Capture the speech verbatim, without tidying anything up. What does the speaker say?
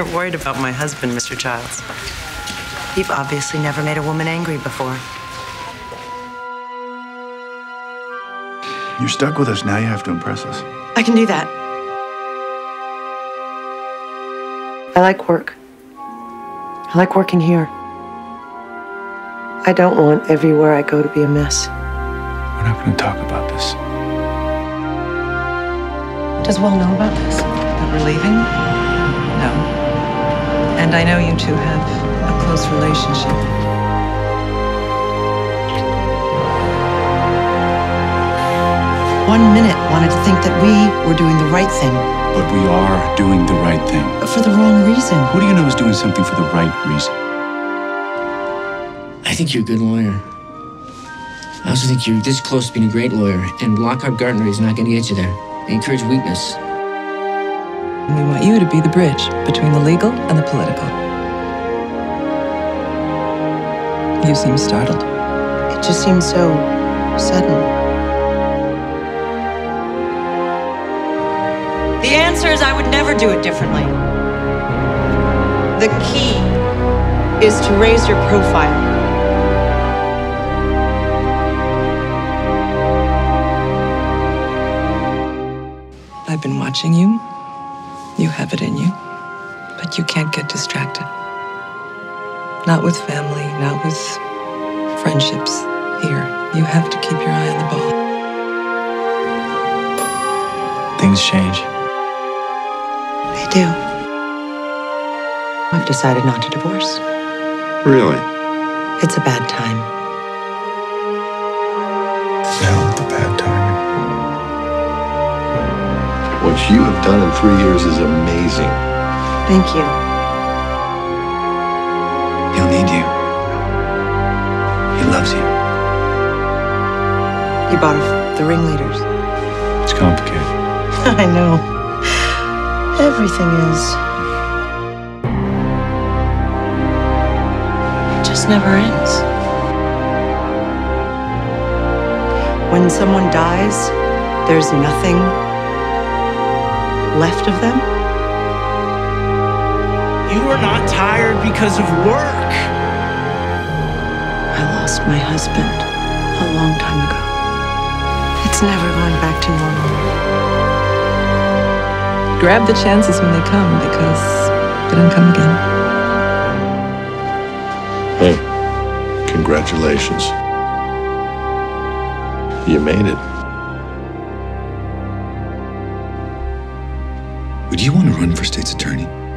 You're worried about my husband, Mister Childs. You've obviously never made a woman angry before. You're stuck with us. Now you have to impress us. I can do that. I like work. I like working here. I don't want everywhere I go to be a mess. We're not going to talk about this. Does Will know about this? That we're leaving? No. And I know you two have a close relationship. One minute wanted to think that we were doing the right thing. But we are doing the right thing. But for the wrong reason. Who do you know is doing something for the right reason? I think you're a good lawyer. I also think you're this close to being a great lawyer, and Lockhart Gardner is not going to get you there. They encourage weakness. We want you to be the bridge between the legal and the political. You seem startled. It just seems so sudden. The answer is I would never do it differently. The key is to raise your profile. I've been watching you. You have it in you, but you can't get distracted. Not with family, not with friendships here. You have to keep your eye on the ball. Things change. They do. I've decided not to divorce. Really? It's a bad time. Now the bad time. What you have done in three years is amazing. Thank you. He'll need you. He loves you. You bought the ringleaders. It's complicated. I know. Everything is. It just never ends. When someone dies, there's nothing left of them? You are not tired because of work. I lost my husband a long time ago. It's never going back to normal. Grab the chances when they come, because they don't come again. Hey, congratulations. You made it. Would you want to run for state's attorney?